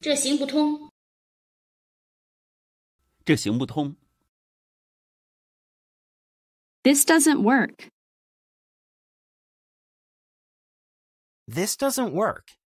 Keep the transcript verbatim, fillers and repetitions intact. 这行不通。这行不通。This doesn't work. This doesn't work.